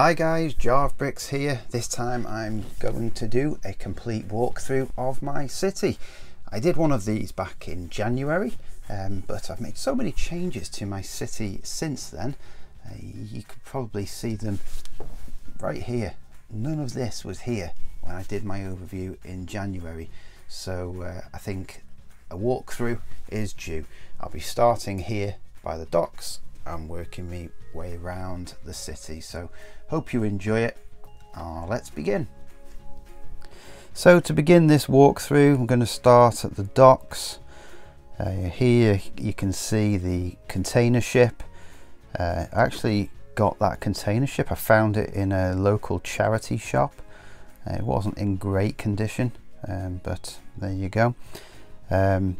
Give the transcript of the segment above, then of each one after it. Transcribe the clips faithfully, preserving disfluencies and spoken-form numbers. Hi guys, Jarv Bricks here. This time I'm going to do a complete walkthrough of my city. I did one of these back in January, um, but I've made so many changes to my city since then. Uh, you could probably see them right here. None of this was here when I did my overview in January, so uh, I think a walkthrough is due. I'll be starting here by the docks and working me way around the city, so hope you enjoy it. Uh, let's begin. So to begin this walkthrough, I'm going to start at the docks. Uh, here you can see the container ship. Uh, I actually got that container ship. I found it in a local charity shop. Uh, it wasn't in great condition, um, but there you go. Um,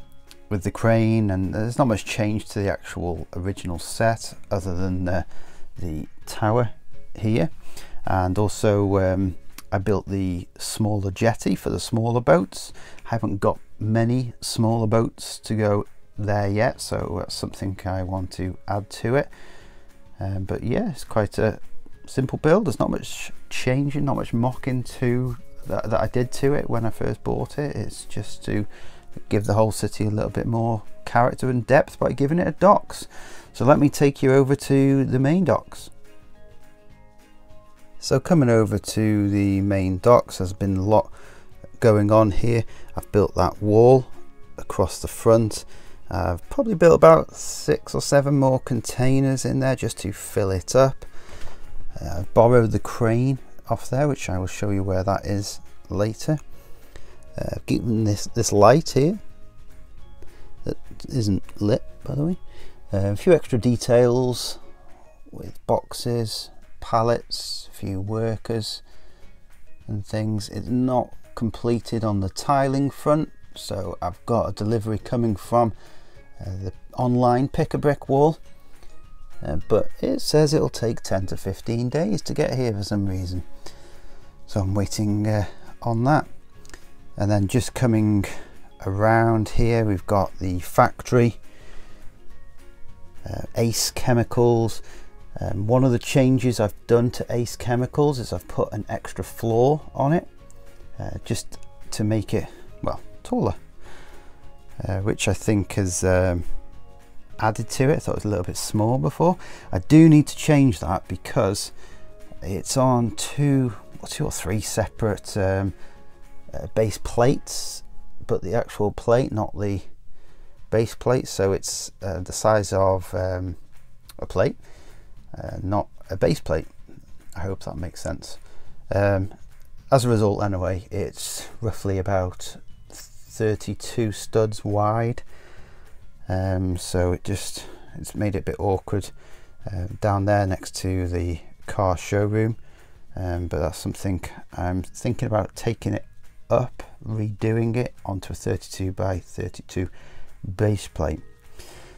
with the crane, and there's not much change to the actual original set other than the, the tower here, and also um, I built the smaller jetty for the smaller boats. I haven't got many smaller boats to go there yet, so that's something I want to add to it. Um, but yeah, it's quite a simple build. There's not much changing, not much mocking to that, that I did to it when I first bought it. It's just to give the whole city a little bit more character and depth by giving it a docks. So let me take you over to the main docks. So coming over to the main docks, there's been a lot going on here. I've built that wall across the front. I've probably built about six or seven more containers in there just to fill it up. I've borrowed the crane off there, which I will show you where that is later. Uh, keeping this this light here that isn't lit, by the way. Uh, a few extra details with boxes, pallets, a few workers and things. It's not completed on the tiling front, so I've got a delivery coming from uh, the online pick a brick wall, uh, but it says it'll take ten to fifteen days to get here for some reason, so I'm waiting uh, on that. And then just coming around here, we've got the factory, uh, Ace Chemicals. Um, one of the changes I've done to Ace Chemicals is I've put an extra floor on it, uh, just to make it, well, taller, uh, which I think has um, added to it. I thought it was a little bit small before. I do need to change that because it's on two or two or three separate um, Uh, base plates, but the actual plate, not the base plate, so it's uh, the size of um, a plate, uh, not a base plate. I hope that makes sense. Um, as a result, anyway, it's roughly about thirty-two studs wide, um, so it just it's made it a bit awkward uh, down there next to the car showroom, um, but that's something I'm thinking about, taking it up, redoing it onto a thirty-two by thirty-two base plate.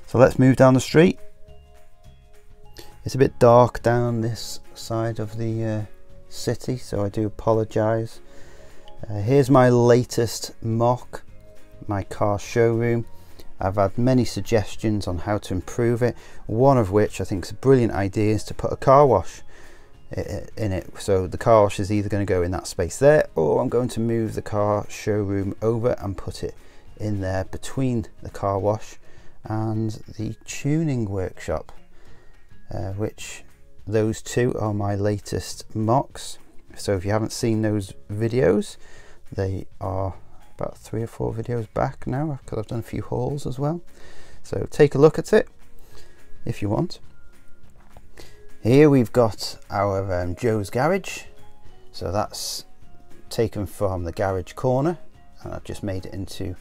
So let's move down the street. It's a bit dark down this side of the uh, city, so I do apologize. Uh, here's my latest mock, my car showroom. I've had many suggestions on how to improve it, one of which I think is a brilliant idea is to put a car wash in it. So the car wash is either going to go in that space there, or I'm going to move the car showroom over and put it in there between the car wash and the tuning workshop, uh, which those two are my latest mocks. So if you haven't seen those videos, they are about three or four videos back now, because I've done a few hauls as well, so take a look at it if you want. Here we've got our um, Joe's Garage, so that's taken from the garage corner, and I've just made it into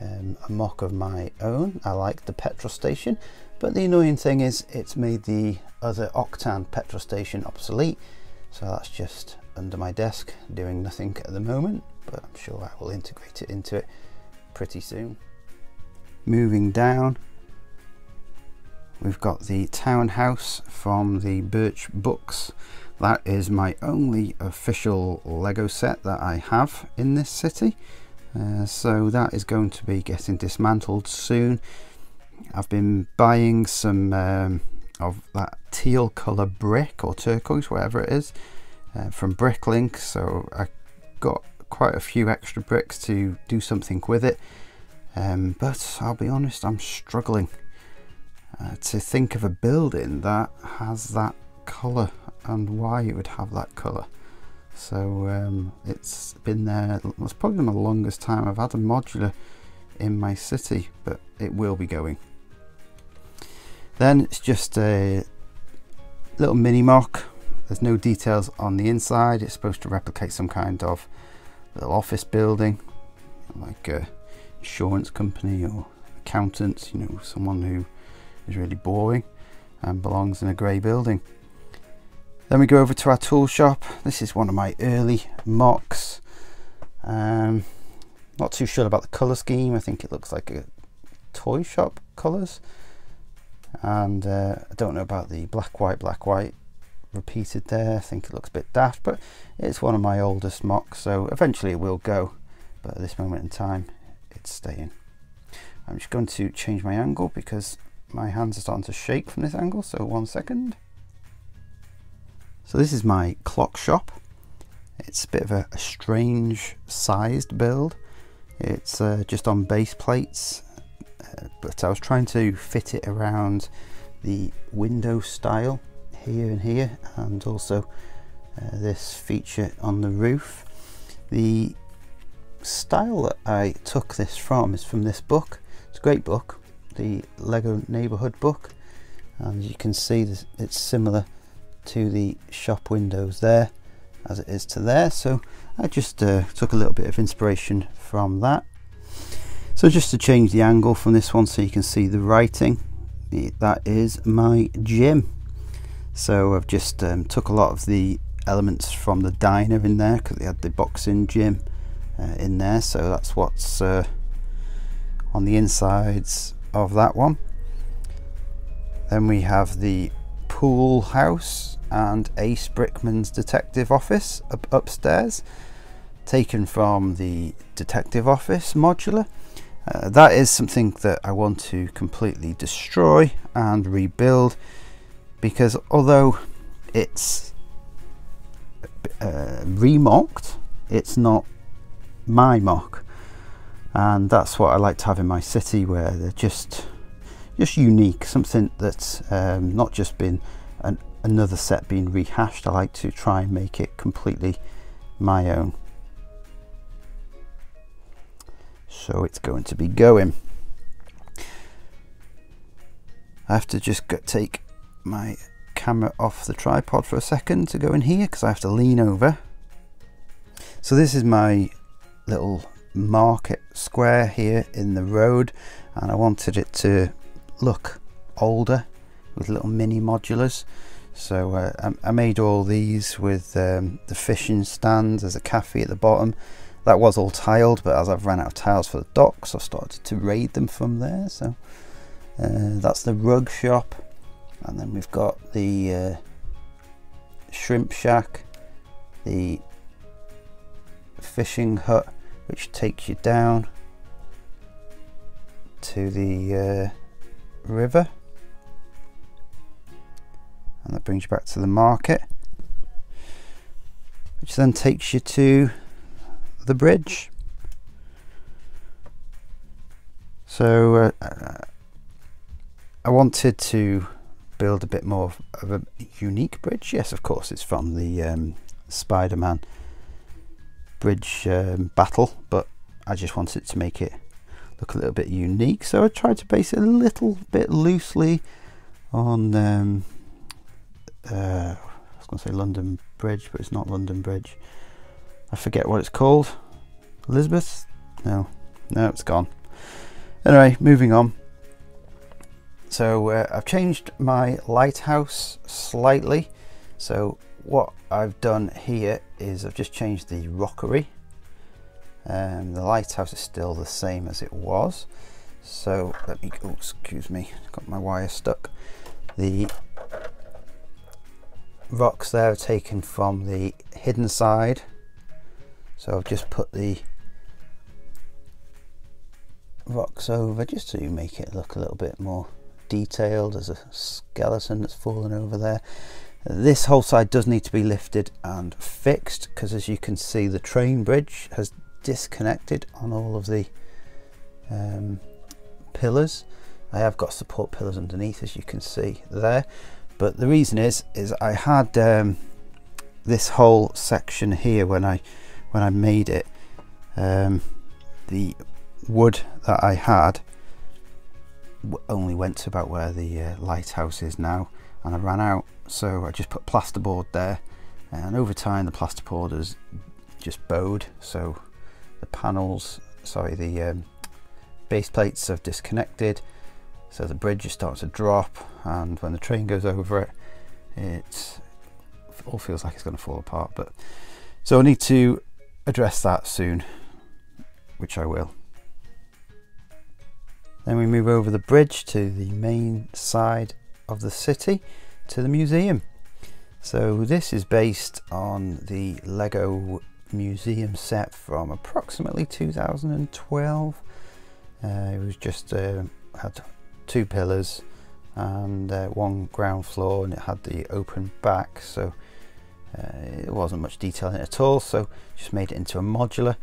um, a mock of my own. I like the petrol station, but the annoying thing is it's made the other Octane petrol station obsolete, so that's just under my desk doing nothing at the moment, but I'm sure I will integrate it into it pretty soon. Moving down, we've got the townhouse from the Birch Books. That is my only official Lego set that I have in this city. Uh, so that is going to be getting dismantled soon. I've been buying some um, of that teal colour brick or turquoise, whatever it is, uh, from BrickLink. So I got quite a few extra bricks to do something with it, um, but I'll be honest, I'm struggling uh, to think of a building that has that colour and why it would have that colour. So um, it's been there, it's probably the longest time I've had a modular in my city, but it will be going. Then it's just a little mini mock. There's no details on the inside. It's supposed to replicate some kind of little office building, like a insurance company or accountants, you know, someone who is really boring and belongs in a grey building. Then we go over to our tool shop. This is one of my early mocks. Um, not too sure about the colour scheme. I think it looks like a toy shop colours. And uh, I don't know about the black, white, black, white repeated there. I think it looks a bit daft, but it's one of my oldest mocks, so eventually it will go. But at this moment in time, it's staying. I'm just going to change my angle because my hands are starting to shake from this angle, so one second. So this is my clock shop. It's a bit of a, a strange sized build. It's uh, just on base plates, uh, but I was trying to fit it around the window style here and here, and also uh, this feature on the roof. The style that I took this from is from this book. It's a great book, the Lego Neighborhood book, and as you can see, this, it's similar to the shop windows there as it is to there, so I just uh, took a little bit of inspiration from that. So just to change the angle from this one so you can see the writing, that is my gym. So I've just um, took a lot of the elements from the diner in there, because they had the boxing gym uh, in there, so that's what's uh, on the insides of that one. Then we have the pool house and Ace Brickman's detective office up upstairs, taken from the detective office modular. Uh, that is something that I want to completely destroy and rebuild, because although it's uh, remocked, it's not my mock, and that's what I like to have in my city, where they're just just unique, something that's um, not just been an another set being rehashed. I like to try and make it completely my own. So it's going to be going. I have to just get, take my camera off the tripod for a second to go in here, because I have to lean over. So this is my little market square here in the road, and I wanted it to look older with little mini modulars. So uh, I, I made all these with um, the fishing stand. There's a cafe at the bottom. That was all tiled, but as I've ran out of tiles for the docks, I've started to raid them from there. So uh, that's the rug shop. And then we've got the uh, shrimp shack, the fishing hut, which takes you down to the uh, river. And that brings you back to the market, which then takes you to the bridge. So uh, I wanted to build a bit more of a unique bridge. Yes, of course, it's from the um, Spider-Man bridge um, battle, but I just wanted to make it look a little bit unique. So I tried to base it a little bit loosely on um, Uh, I was going to say London Bridge, but it's not London Bridge. I forget what it's called. Elizabeth? No, no, it's gone. Anyway, moving on. So uh, I've changed my lighthouse slightly. So what I've done here is I've just changed the rockery. Um, the lighthouse is still the same as it was. So let me, oh, excuse me, got my wire stuck. The rocks there are taken from the hidden side, so I've just put the rocks over just to make it look a little bit more detailed. There's a skeleton that's fallen over there. This whole side does need to be lifted and fixed, because as you can see, the train bridge has disconnected on all of the um, pillars. I have got support pillars underneath, as you can see there, but the reason is is I had um, this whole section here when I when I made it, um, the wood that I had only went to about where the uh, lighthouse is now, and I ran out, so I just put plasterboard there, and over time the plasterboard has just bowed, so the panels, sorry, the um, base plates have disconnected, so the bridge is starting to drop, and when the train goes over it, it all feels like it's going to fall apart. But so I need to address that soon, which I will. Then we move over the bridge to the main side of the city, to the museum. So this is based on the Lego museum set from approximately two thousand twelve. Uh, it was just uh, had two pillars and uh, one ground floor, and it had the open back, so uh, it wasn't much detail in it at all, so just made it into a modular.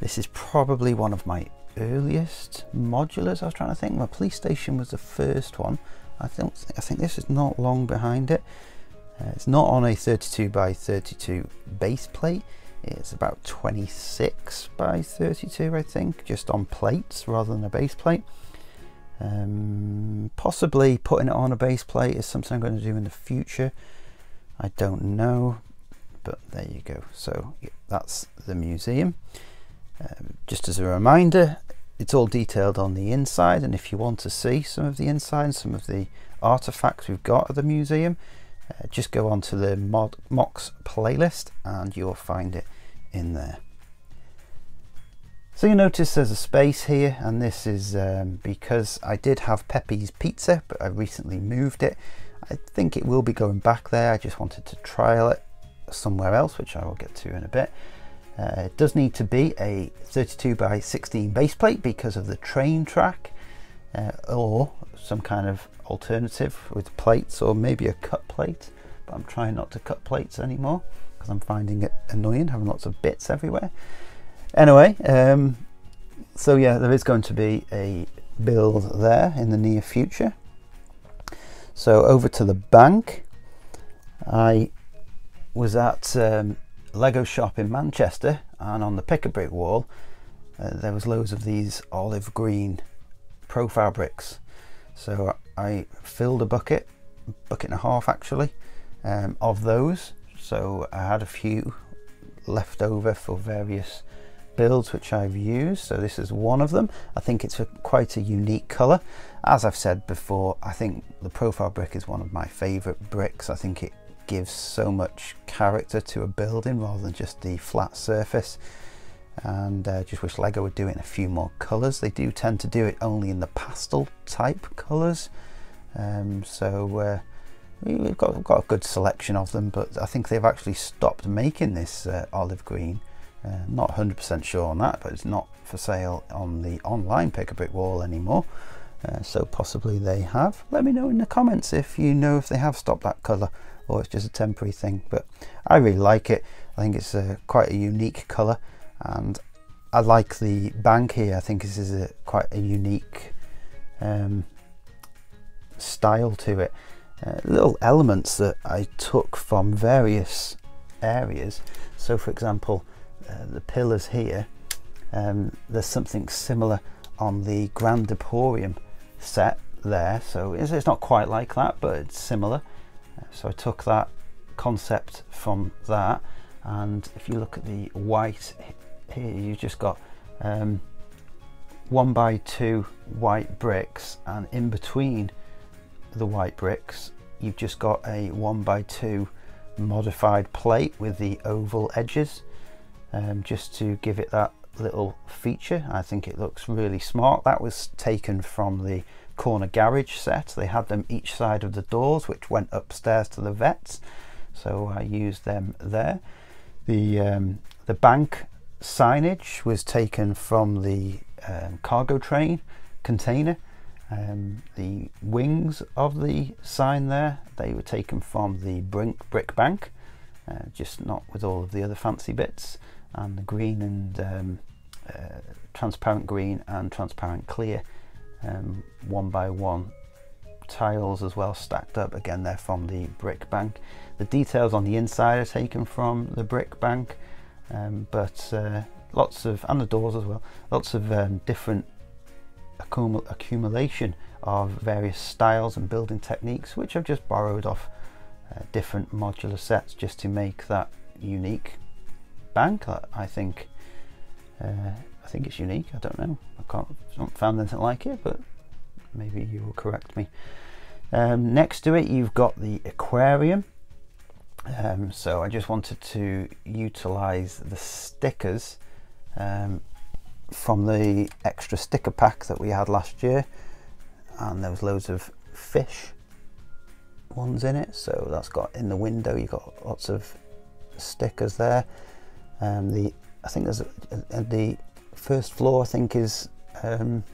This is probably one of my earliest modulars. I was trying to think, my police station was the first one. I think I think this is not long behind it. Uh, it's not on a thirty-two by thirty-two base plate. It's about twenty-six by thirty-two, I think, just on plates rather than a base plate. Um, possibly putting it on a base plate is something I'm going to do in the future. I don't know, but there you go. So yeah, that's the museum. Um, just as a reminder, it's all detailed on the inside, and if you want to see some of the inside and some of the artifacts we've got at the museum, uh, just go on to the mod mocks playlist and you'll find it in there. So you notice there's a space here, and this is um, because I did have Pepe's Pizza, but I recently moved it. I think it will be going back there. I just wanted to trial it somewhere else, which I will get to in a bit. Uh, it does need to be a thirty-two by sixteen base plate because of the train track, uh, or some kind of alternative with plates, or maybe a cut plate, but I'm trying not to cut plates anymore because I'm finding it annoying having lots of bits everywhere. Anyway, um, so yeah, there is going to be a build there in the near future. So over to the bank. I was at um, Lego shop in Manchester, and on the pick a brick wall uh, there was loads of these olive green profile bricks, so I filled a bucket bucket and a half actually um, of those, so I had a few left over for various builds which I've used. So this is one of them. I think it's a, quite a unique color. As I've said before, I think the profile brick is one of my favorite bricks. I think it gives so much character to a building rather than just the flat surface, and uh, just wish Lego would do it in a few more colors. They do tend to do it only in the pastel type colors, um, so uh, we've got, we've got a good selection of them, but I think they've actually stopped making this uh, olive green. Uh, not one hundred percent sure on that, but it's not for sale on the online pick a brick wall anymore, uh, so possibly they have. Let me know in the comments if you know if they have stopped that color, or it's just a temporary thing. But I really like it. I think it's a, quite a unique colour, and I like the bank here. I think this is a, quite a unique um, style to it. Uh, little elements that I took from various areas. So for example, uh, the pillars here, um, there's something similar on the Grand Deporium set there. So it's, it's not quite like that, but it's similar. So I took that concept from that, and if you look at the white here, you've just got um, one by two white bricks, and in between the white bricks you've just got a one by two modified plate with the oval edges, um, just to give it that little feature. I think it looks really smart. That was taken from the Corner Garage set. They had them each side of the doors, which went upstairs to the vets, so I used them there. The um, the bank signage was taken from the um, cargo train container, Um, the wings of the sign there, they were taken from the Brick Bank, uh, just not with all of the other fancy bits, and the green and um, uh, transparent green and transparent clear, um, one by one tiles as well stacked up, again they're from the Brick Bank. The details on the inside are taken from the Brick Bank, um, but uh, lots of, and the doors as well, lots of um, different accumulation of various styles and building techniques, which I've just borrowed off uh, different modular sets just to make that unique bank. I think uh, I think it's unique. I don't know, I can't I haven't found anything like it, but maybe you will correct me. Um, next to it you've got the aquarium, um, so I just wanted to utilize the stickers um, from the extra sticker pack that we had last year, and there was loads of fish ones in it, so that's got in the window, you've got lots of stickers there. Um, the I think there's a, a, the first floor I think is um,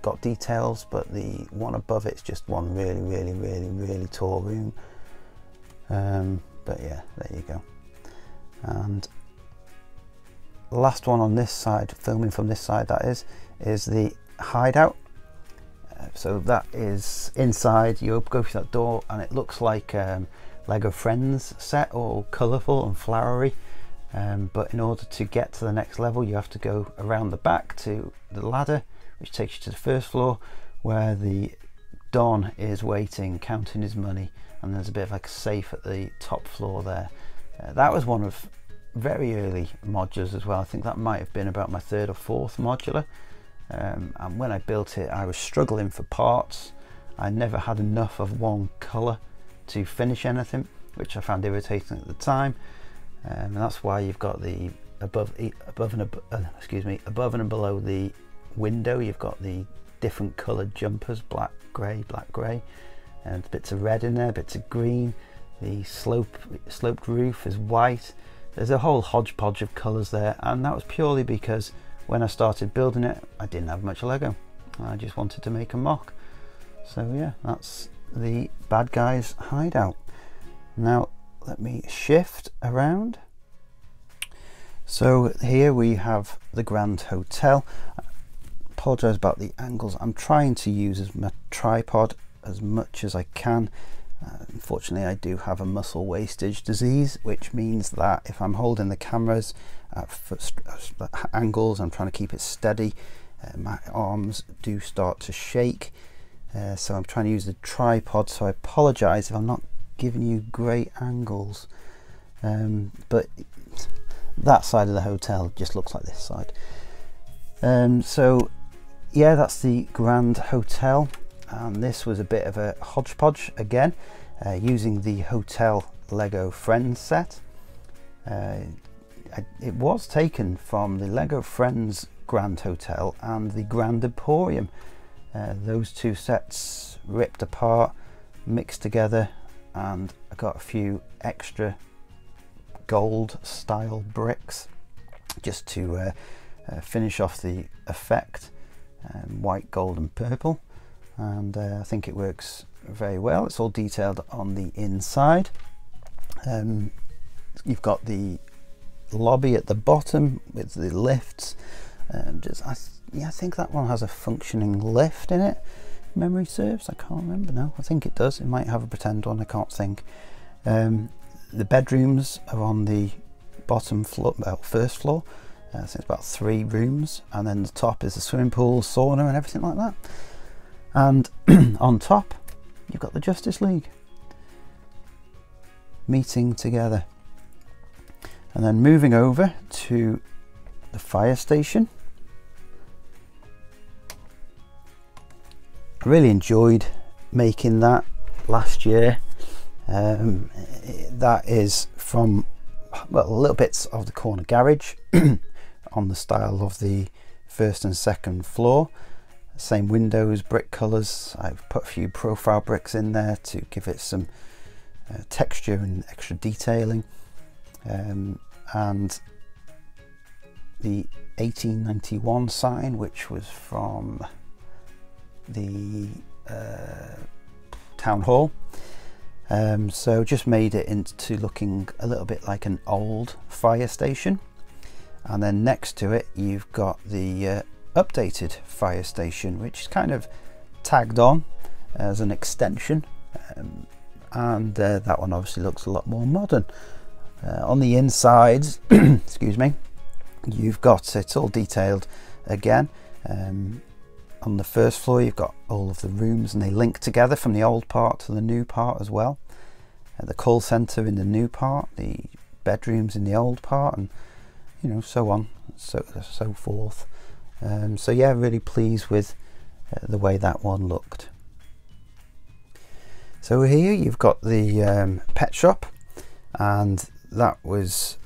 got details, but the one above it's just one really really really really tall room, um, but yeah, there you go. And last one on this side, filming from this side that is, is the hideout. Uh, so that is inside, you go through that door and it looks like um, Lego Friends set, all colourful and flowery, um, but in order to get to the next level you have to go around the back to the ladder, which takes you to the first floor where the Don is waiting, counting his money, and there's a bit of like a safe at the top floor there. Uh, that was one of very early modulars as well. I think that might have been about my third or fourth modular, um, and when I built it I was struggling for parts. I never had enough of one colour to finish anything, which I found irritating at the time, um, and that's why you've got the above above and ab uh, excuse me above and below the window you've got the different coloured jumpers, black, grey, black, grey, and bits of red in there, bits of green, the slope sloped roof is white. There's a whole hodgepodge of colours there, and that was purely because when I started building it I didn't have much Lego, I just wanted to make a mock. So yeah, that's the bad guy's hideout. Now let me shift around. So here we have the Grand Hotel. I apologise about the angles, I'm trying to use as my tripod as much as I can. Uh, unfortunately I do have a muscle wastage disease, which means that if I'm holding the cameras at angles, I'm trying to keep it steady, uh, my arms do start to shake, uh, so I'm trying to use the tripod, so I apologise if I'm not giving you great angles, um, but that side of the hotel just looks like this side. Um, so yeah, that's the Grand Hotel. And this was a bit of a hodgepodge again, uh, using the Hotel Lego Friends set. Uh, it was taken from the Lego Friends Grand Hotel and the Grand Emporium. Uh, those two sets ripped apart, mixed together, and I got a few extra gold style bricks just to uh, uh, finish off the effect, um, white, gold and purple. And uh, I think it works very well. It's all detailed on the inside. Um, you've got the lobby at the bottom with the lifts. Um, just, I, th yeah, I think that one has a functioning lift in it. Memory serves, I can't remember now. I think it does. It might have a pretend one, I can't think. Um, the bedrooms are on the bottom floor, well, first floor. Uh, I think it's about three rooms. And then the top is the swimming pool, sauna and everything like that. And on top, you've got the Justice League meeting together. And then moving over to the fire station. I really enjoyed making that last year. Um, that is from, well, little bits of the corner garage on the style of the first and second floor. Same windows, brick colours. I've put a few profile bricks in there to give it some uh, texture and extra detailing, um, and the eighteen ninety-one sign, which was from the uh, town hall. Um, so just made it into looking a little bit like an old fire station. And then next to it, you've got the uh, updated fire station, which is kind of tagged on as an extension. Um, and uh, that one obviously looks a lot more modern. Uh, on the insides, excuse me, you've got, it's all detailed again. Um, on the first floor, you've got all of the rooms, and they link together from the old part to the new part as well. Uh, the call centre in the new part, the bedrooms in the old part, and you know, so on, so so forth. Um, so yeah, really pleased with uh, the way that one looked. So here you've got the um, pet shop, and that was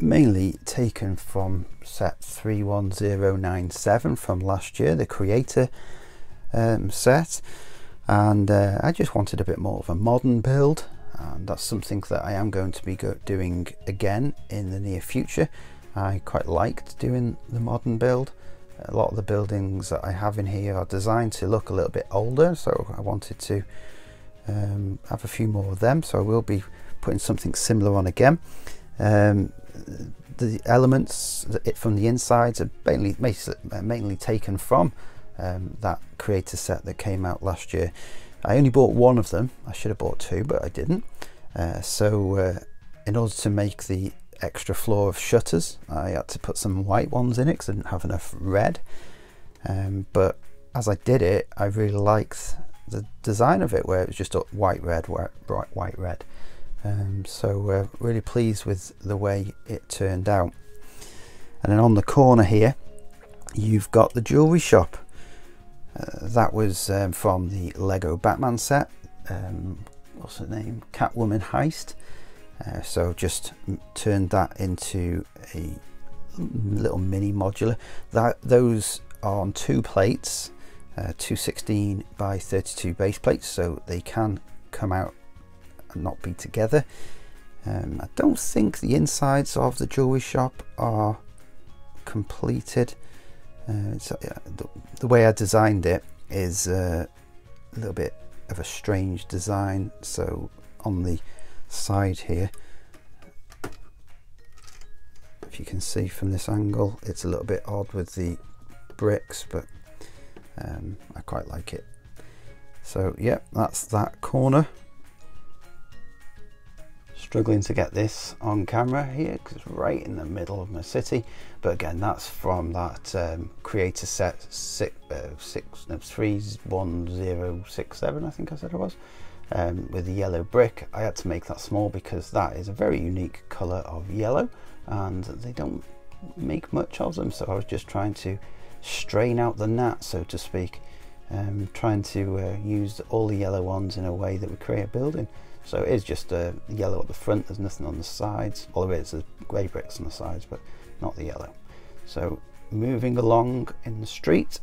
mainly taken from set three one zero nine seven from last year, the creator um, set. And uh, I just wanted a bit more of a modern build, and that's something that I am going to be go doing again in the near future. I quite liked doing the modern build. A lot of the buildings that I have in here are designed to look a little bit older, so I wanted to um, have a few more of them, so I will be putting something similar on again. Um, the elements it from the insides are mainly, mainly taken from um, that creator set that came out last year. I only bought one of them. I should have bought two, but I didn't. Uh, so uh, in order to make the extra floor of shutters, I had to put some white ones in it because I didn't have enough red. Um, but as I did it, I really liked the design of it, where it was just white, red, white, bright, white, red. Um, so uh, really pleased with the way it turned out. And then on the corner here, you've got the jewelry shop. Uh, that was um, from the Lego Batman set. Um, what's her name? Catwoman Heist. Uh, so just turned that into a little mini modular. That those are on two plates, uh, two sixteen by thirty-two base plates, so they can come out and not be together. Um, I don't think the insides of the jewelry shop are completed. Uh, it's, uh, the, the way I designed it is uh, a little bit of a strange design. So on the side here, if you can see from this angle, it's a little bit odd with the bricks, but um, I quite like it. So yeah, that's that corner. Struggling to get this on camera here because it's right in the middle of my city, but again, that's from that um, creator set six, uh, six no, three one zero six seven, I think I said it was, um, with the yellow brick. I had to make that small because that is a very unique colour of yellow, and they don't make much of them, so I was just trying to strain out the gnat, so to speak, um, trying to uh, use all the yellow ones in a way that would create a building. So it is just uh, yellow at the front, there's nothing on the sides, although it's the grey bricks on the sides, but not the yellow. So moving along in the street.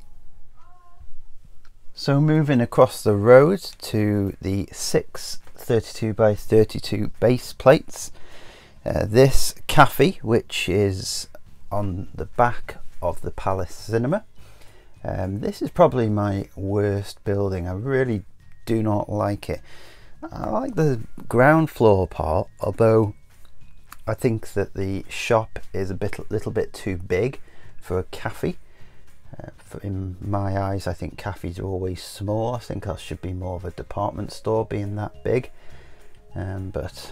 So moving across the road to the six thirty-two by thirty-two base plates. Uh, this cafe, which is on the back of the Palace Cinema. Um, this is probably my worst building. I really do not like it. I like the ground floor part, although I think that the shop is a bit, little bit too big for a cafe. Uh, for in my eyes, I think cafes are always small. I think I should be more of a department store being that big. Um, but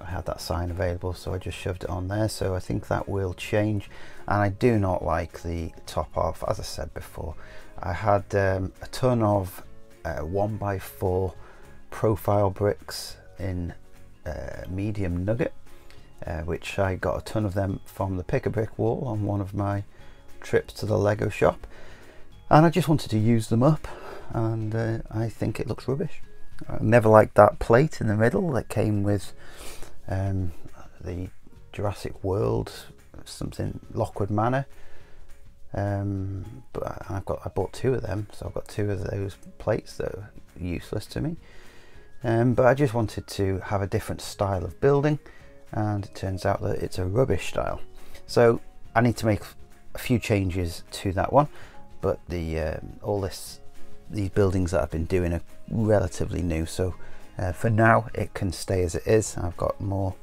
I had that sign available, so I just shoved it on there. So I think that will change. And I do not like the top half, as I said before. I had um, a ton of uh, one by four profile bricks in uh, medium nugget, uh, which I got a ton of them from the pick a brick wall on one of my trips to the Lego shop, and I just wanted to use them up, and uh, I think it looks rubbish. I never liked that plate in the middle that came with um, the Jurassic World something, Lockwood Manor, um, but I've got I bought two of them, so I've got two of those plates that are useless to me. Um, but I just wanted to have a different style of building, and it turns out that it's a rubbish style. So I need to make a few changes to that one, but the um, all this these buildings that I've been doing are relatively new, so uh, for now it can stay as it is. I've got more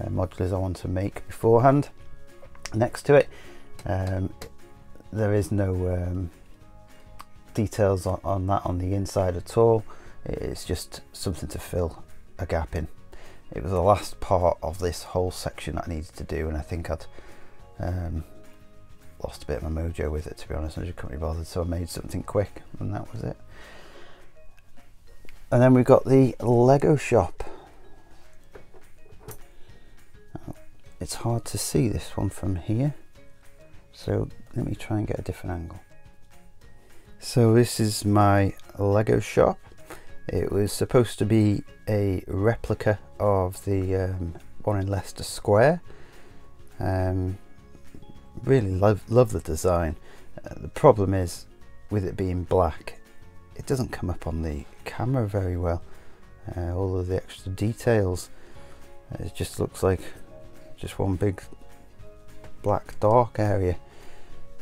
uh, modulars I want to make beforehand. Next to it, um, there is no um, details on, on that on the inside at all. It's just something to fill a gap in. It was the last part of this whole section that I needed to do, and I think I'd um, lost a bit of my mojo with it, to be honest. I just couldn't be bothered, so I made something quick, and that was it. And then we've got the Lego shop. It's hard to see this one from here, so let me try and get a different angle. So this is my Lego shop. It was supposed to be a replica of the um, one in Leicester Square. Um, really love, love the design. Uh, the problem is, with it being black, it doesn't come up on the camera very well. Uh, all of the extra details, it just looks like just one big black dark area.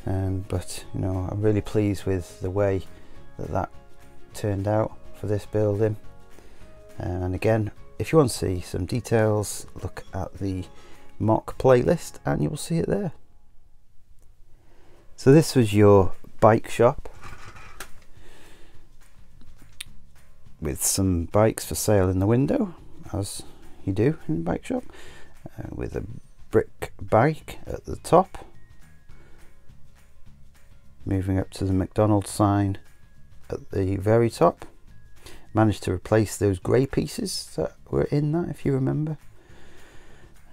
Um, but, you know, I'm really pleased with the way that that turned out for this building. And again, if you want to see some details, look at the mock playlist and you'll see it there. So this was your bike shop with some bikes for sale in the window, as you do in a bike shop, uh, with a brick bike at the top, moving up to the McDonald's sign at the very top. Managed to replace those grey pieces that were in that, if you remember.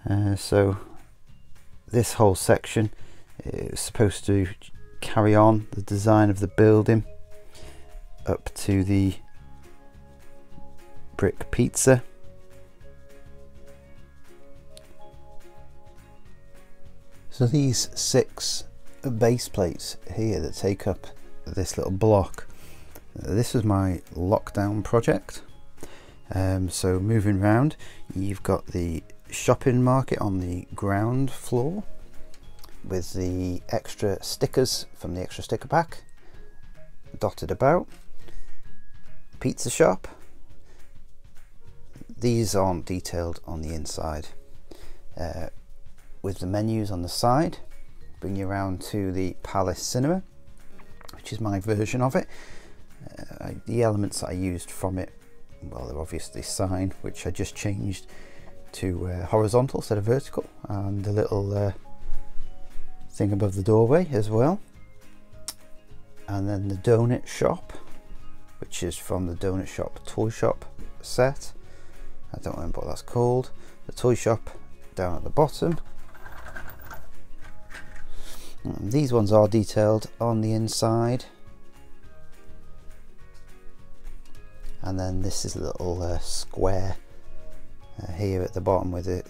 Uh, so this whole section is supposed to carry on the design of the building up to the Brick Pizza. So these six base plates here that take up this little block, this was my lockdown project. Um, so moving round, you've got the shopping market on the ground floor with the extra stickers from the extra sticker pack dotted about. Pizza shop. These aren't detailed on the inside. Uh, with the menus on the side, bring you around to the Palace Cinema, which is my version of it. Uh, the elements that I used from it, well, they're obviously sign, which I just changed to uh, horizontal instead of vertical, and the little uh, thing above the doorway as well. And then the donut shop, which is from the donut shop toy shop set. I don't remember what that's called. The toy shop down at the bottom. And these ones are detailed on the inside. And then this is a little uh, square uh, here at the bottom with a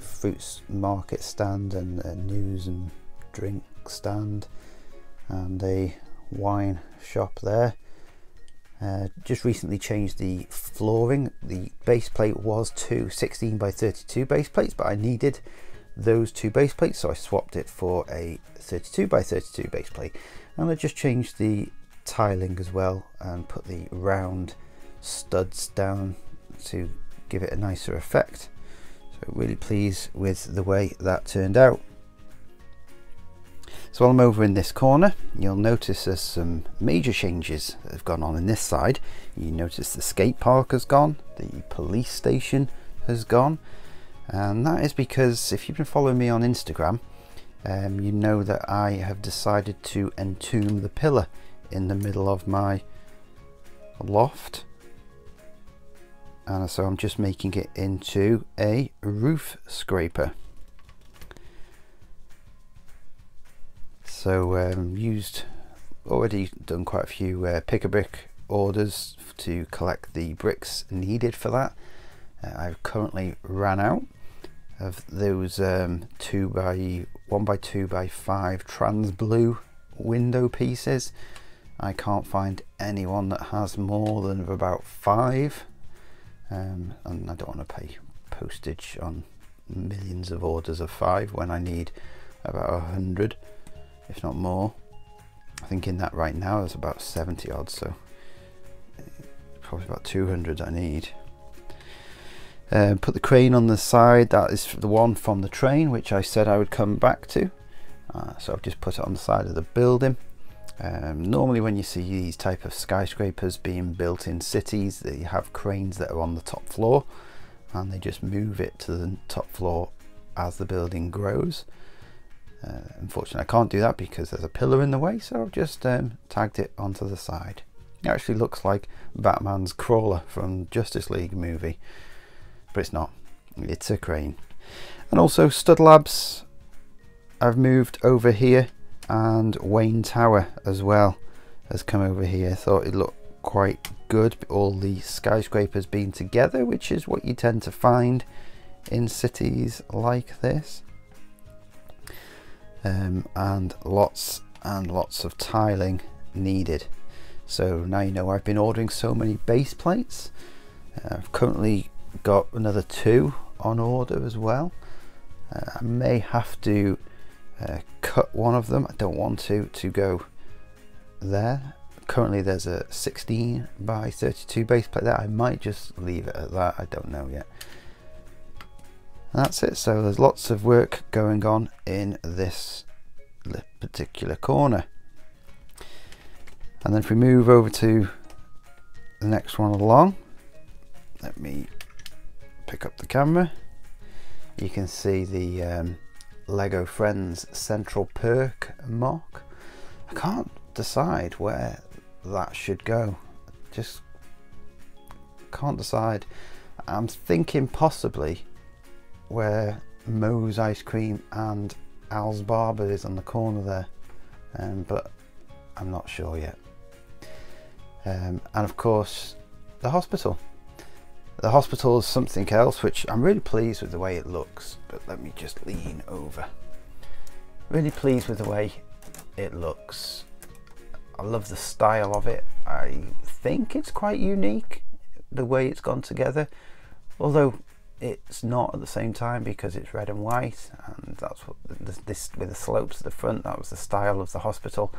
fruits market stand and a news and drink stand and a wine shop there. Uh, just recently changed the flooring. The base plate was two sixteen by thirty-two base plates, but I needed those two base plates, so I swapped it for a thirty-two by thirty-two base plate. And I just changed the tiling as well and put the round studs down to give it a nicer effect. So really pleased with the way that turned out. So while I'm over in this corner, you'll notice there's some major changes that have gone on in this side. You notice the skate park has gone, the police station has gone, and that is because if you've been following me on Instagram, um, you know that I have decided to entomb the pillar in the middle of my loft. And so I'm just making it into a roof scraper. So um, used, already done quite a few uh, pick-a-brick orders to collect the bricks needed for that. Uh, I've currently ran out of those um, two by one by two by five trans blue window pieces. I can't find anyone that has more than about five. Um, and I don't want to pay postage on millions of orders of five when I need about a hundred. if not more. I think in that right now there's about seventy odd, so probably about two hundred I need. Uh, put the crane on the side. That is the one from the train which I said I would come back to, uh, so I've just put it on the side of the building. Um, normally when you see these type of skyscrapers being built in cities, they have cranes that are on the top floor and they just move it to the top floor as the building grows. Uh, unfortunately I can't do that because there's a pillar in the way, so I've just um, tagged it onto the side. It actually looks like Batman's crawler from Justice League movie, but it's not, it's a crane. And also Stud Labs I've moved over here, and Wayne Tower as well has come over here. I thought it looked quite good, all the skyscrapers being together, which is what you tend to find in cities like this. Um, and lots and lots of tiling needed. So now you know I've been ordering so many base plates. uh, I've currently got another two on order as well. uh, I may have to Uh, cut one of them. I don't want to to go there. Currently there's a sixteen by thirty-two base plate there. I might just leave it at that, I don't know yet. And that's it. So there's lots of work going on in this particular corner. And then if we move over to the next one along, let me pick up the camera. You can see the um, Lego Friends Central Perk mock. I can't decide where that should go. I just can't decide. I'm thinking possibly where Moe's Ice Cream and Al's Barber is on the corner there, um, but I'm not sure yet. Um, and of course the hospital. The hospital is something else which I'm really pleased with the way it looks, but let me just lean over. Really pleased with the way it looks. I love the style of it. I think it's quite unique the way it's gone together, although it's not at the same time because it's red and white, and that's what this, this with the slopes at the front, that was the style of the hospital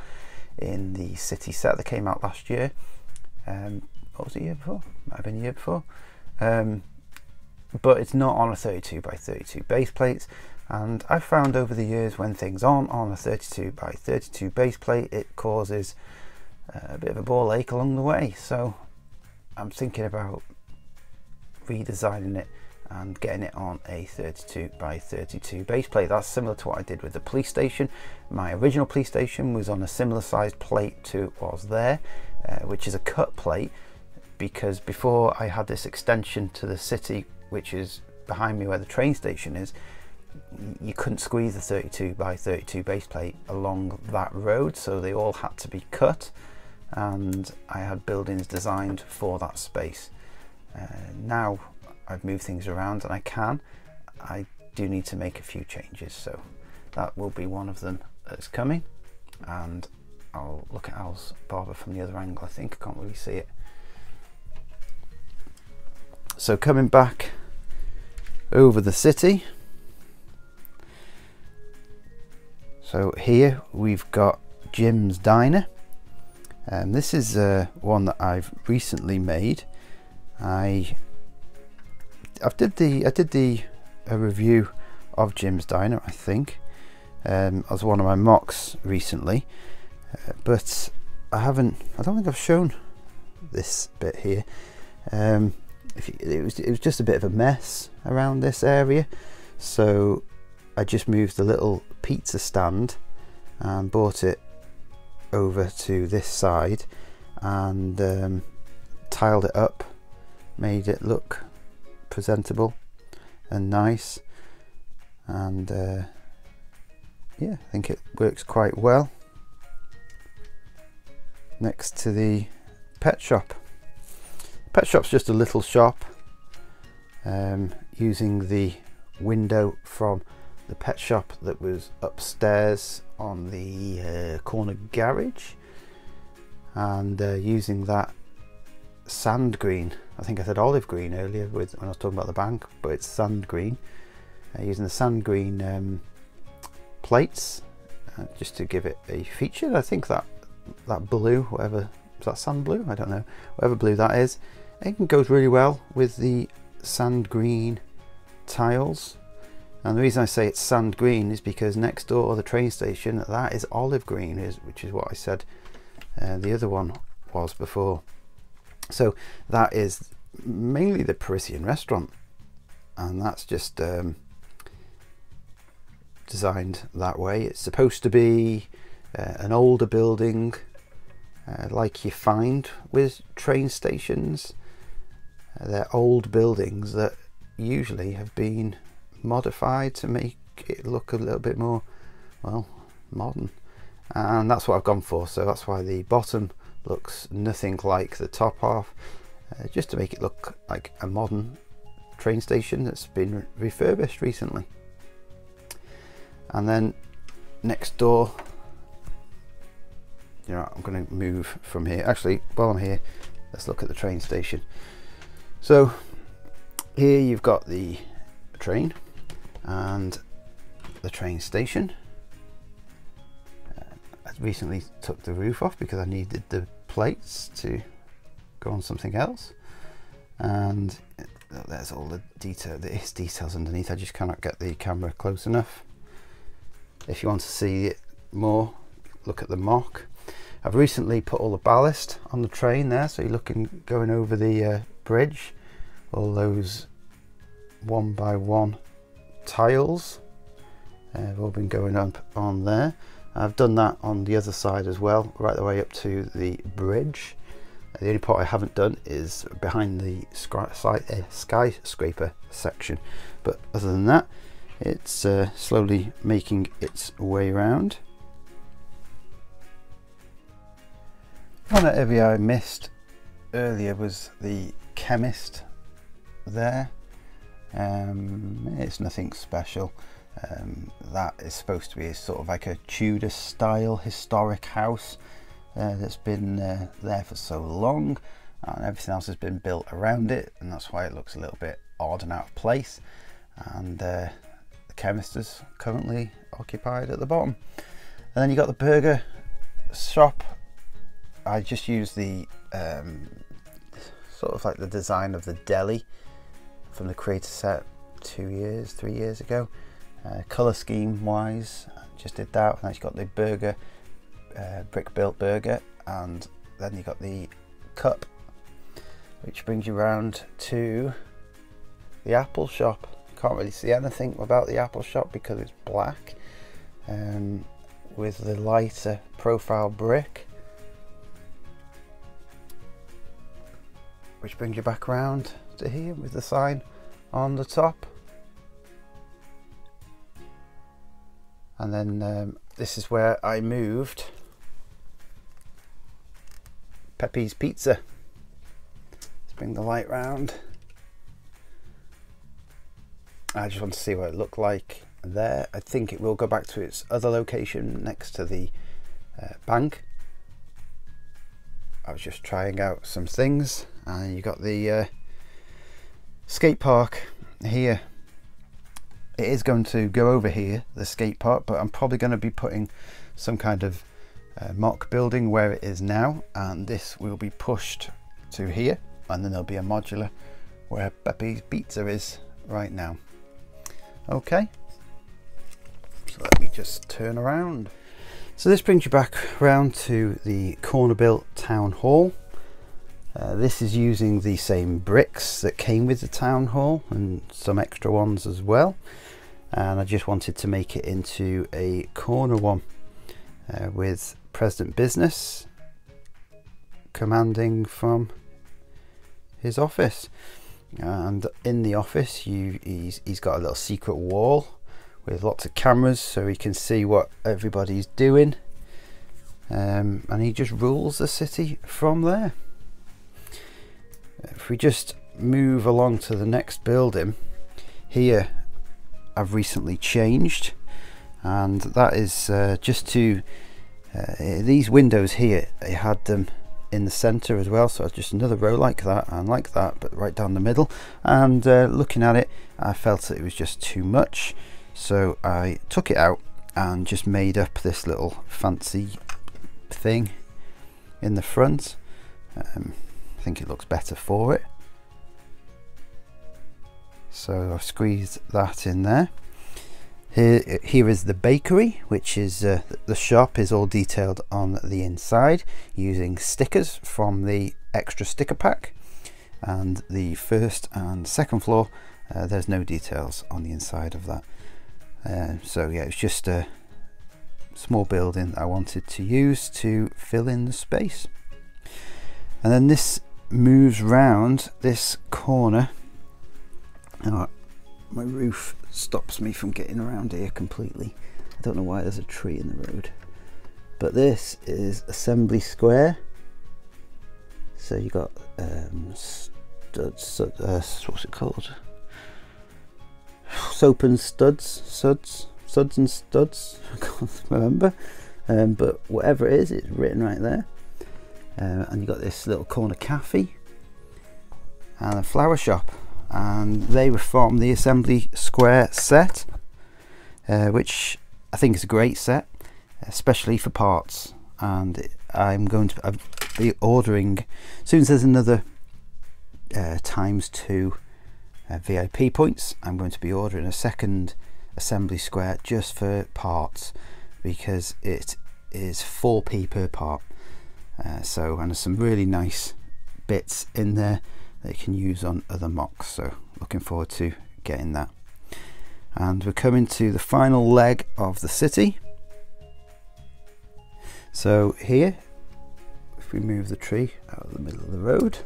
in the city set that came out last year. Um, what was it, year before? Might have been year before. Um, but it's not on a thirty-two by thirty-two base plates, and I've found over the years when things aren't on a thirty-two by thirty-two base plate it causes a bit of a ball ache along the way, so I'm thinking about redesigning it and getting it on a thirty-two by thirty-two base plate. That's similar to what I did with the police station. My original police station was on a similar sized plate to what was there, uh, which is a cut plate, because before I had this extension to the city which is behind me where the train station is, you couldn't squeeze the thirty-two by thirty-two base plate along that road, so they all had to be cut, and I had buildings designed for that space. Uh, now I've moved things around and I can. I do need to make a few changes, so that will be one of them that's coming. And I'll look at Al's Barber from the other angle. I think I can't really see it. So coming back over the city, so here we've got Jim's Diner, and um, this is uh, one that I've recently made. I I did the I did the a review of Jim's Diner, I think, um, as one of my mocks recently, uh, but I haven't. I don't think I've shown this bit here. Um, If you, it was it was just a bit of a mess around this area, so I just moved the little pizza stand and brought it over to this side and um, tiled it up, made it look presentable and nice, and uh, yeah, I think it works quite well next to the pet shop. Pet shop's just a little shop, um, using the window from the pet shop that was upstairs on the uh, corner garage, and uh, using that sand green. I think I said olive green earlier with, when I was talking about the bank, but it's sand green. Uh, using the sand green um, plates uh, just to give it a feature. I think that that blue, whatever, is that sand blue? I don't know, whatever blue that is, it goes really well with the sand green tiles. And the reason I say it's sand green is because next door the train station, that is olive green, is which is what I said uh, the other one was before. So that is mainly the Parisian restaurant, and that's just um, designed that way. It's supposed to be uh, an older building, uh, like you find with train stations. Uh, they're old buildings that usually have been modified to make it look a little bit more, well, modern, and that's what I've gone for. So that's why the bottom looks nothing like the top half, uh, just to make it look like a modern train station that's been re refurbished recently. And then next door, you know, I'm going to move from here. Actually, while I'm here, let's look at the train station. So here you've got the train and the train station. uh, I recently took the roof off because I needed the plates to go on something else, and there's all the detail, there is details underneath. I just cannot get the camera close enough. If you want to see it more, look at the mock. I've recently put all the ballast on the train there, so you're looking going over the uh, bridge, all those one by one tiles have uh, all been going up on there. I've done that on the other side as well, right the way up to the bridge. The only part I haven't done is behind the skyscraper section, but other than that, it's uh, slowly making its way around. One area I missed earlier was the chemist there. Um, it's nothing special. Um, that is supposed to be a sort of like a Tudor style historic house uh, that's been uh, there for so long, and everything else has been built around it, and that's why it looks a little bit odd and out of place. And uh, the chemist is currently occupied at the bottom. And then you got the burger shop. I just used the um, sort of like the design of the deli from the creator set two years, three years ago. Uh, colour scheme wise, I just did that, and then you got the burger, uh, brick built burger, and then you got the cup, which brings you round to the apple shop. Can't really see anything about the apple shop because it's black, um, with the lighter profile brick, which brings you back round to here with the sign on the top. And then um, this is where I moved Pepe's Pizza. Let's bring the light round. I just want to see what it looked like there. I think it will go back to its other location next to the uh, bank. I was just trying out some things, and you got the uh, skate park here. It is going to go over here, the skate park, but I'm probably going to be putting some kind of uh, mock building where it is now, and this will be pushed to here, and then there'll be a modular where Pepe's Pizza is right now. Okay, so let me just turn around. So this brings you back round to the corner built town hall. Uh, this is using the same bricks that came with the town hall and some extra ones as well, and I just wanted to make it into a corner one uh, with President Business commanding from his office. And in the office you he's, he's got a little secret wall with lots of cameras so he can see what everybody's doing, um, and he just rules the city from there. If we just move along to the next building here, I've recently changed, and that is uh, just to uh, these windows here. I had them in the center as well, so just another row like that and like that, but right down the middle. And uh, looking at it, I felt that it was just too much, so I took it out and just made up this little fancy thing in the front. Um, I think it looks better for it. So I've squeezed that in there. Here, here is the bakery, which is uh, the shop is all detailed on the inside using stickers from the extra sticker pack, and the first and second floor uh, there's no details on the inside of that. Uh, so yeah, it's just a small building that I wanted to use to fill in the space. And then this moves round this corner. Now, my roof stops me from getting around here completely. I don't know why there's a tree in the road. But this is Assembly Square. So you got um, Studs, uh, what's it called? Soap and Studs, Suds, Suds and Studs. I can't remember. Um, but whatever it is, it's written right there. Uh, and you got this little corner cafe and a flower shop. And they were from the Assembly Square set, uh, which I think is a great set, especially for parts. And I'm going to I'll be ordering, as soon as there's another uh, times two uh, V I P points, I'm going to be ordering a second Assembly Square just for parts, because it is four p per part. Uh, so, and there's some really nice bits in there that you can use on other mocks, so looking forward to getting that. And we're coming to the final leg of the city. So here, if we move the tree out of the middle of the road,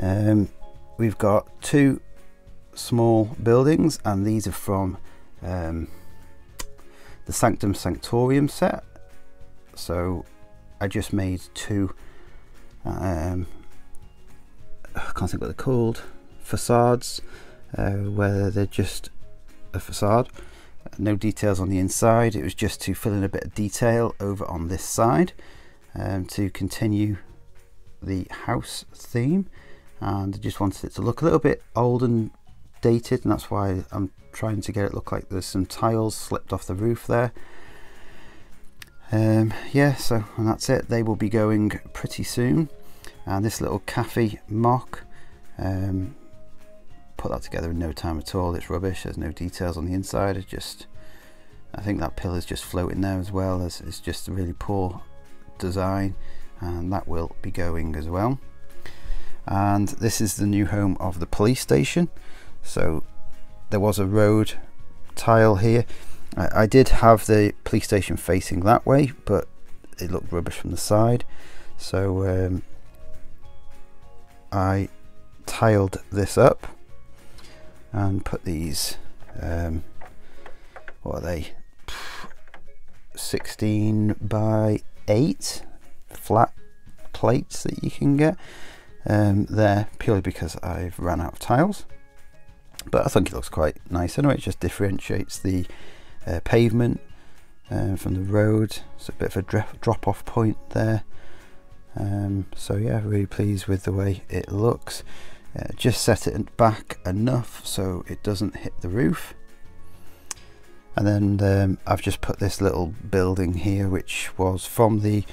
um, we've got two small buildings, and these are from um, the Sanctum Sanctorium set. So I just made two um, I can't think what they're called, facades, uh, where they're just a facade, no details on the inside. It was just to fill in a bit of detail over on this side, um, to continue the house theme. And I just wanted it to look a little bit old and dated, and that's why I'm trying to get it look like there's some tiles slipped off the roof there. Um, yeah, so and that's it. They will be going pretty soon. And this little cafe mock, um, put that together in no time at all. It's rubbish, there's no details on the inside. It's just, I think that pillar's just floating there as well. It's, it's just a really poor design, and that will be going as well. And this is the new home of the police station. So there was a road tile here. I, I did have the police station facing that way, but it looked rubbish from the side. So, um, I tiled this up and put these um, what are they, sixteen by eight flat plates that you can get um, there, purely because I've run out of tiles, but I think it looks quite nice anyway. It just differentiates the uh, pavement uh, from the road. It's a bit of a drop-off point there. Um, so yeah, really pleased with the way it looks. Uh, just set it back enough so it doesn't hit the roof. And then um, I've just put this little building here, which was from the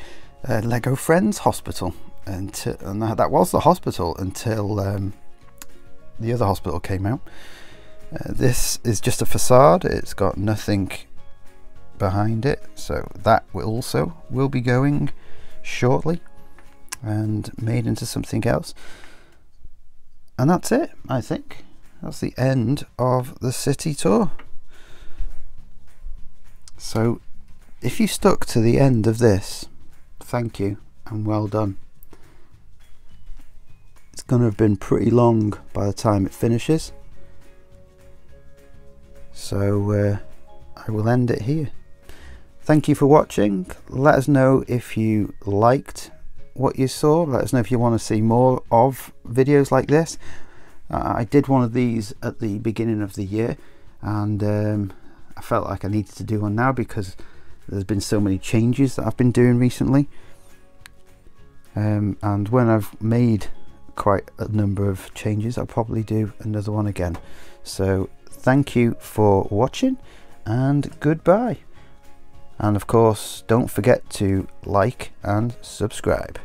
uh, Lego Friends hospital, and, and that was the hospital until um, the other hospital came out. Uh, this is just a facade, it's got nothing behind it, so that will also will be going shortly and made into something else. And that's it. I think that's the end of the city tour. So if you stuck to the end of this, thank you and well done. It's going to have been pretty long by the time it finishes, so uh, I will end it here. Thank you for watching. Let us know if you liked what you saw. Let us know if you want to see more of videos like this. Uh, I did one of these at the beginning of the year, and um, I felt like I needed to do one now because there's been so many changes that I've been doing recently. Um, and when I've made quite a number of changes, I'll probably do another one again. So thank you for watching, and goodbye. And of course, don't forget to like and subscribe.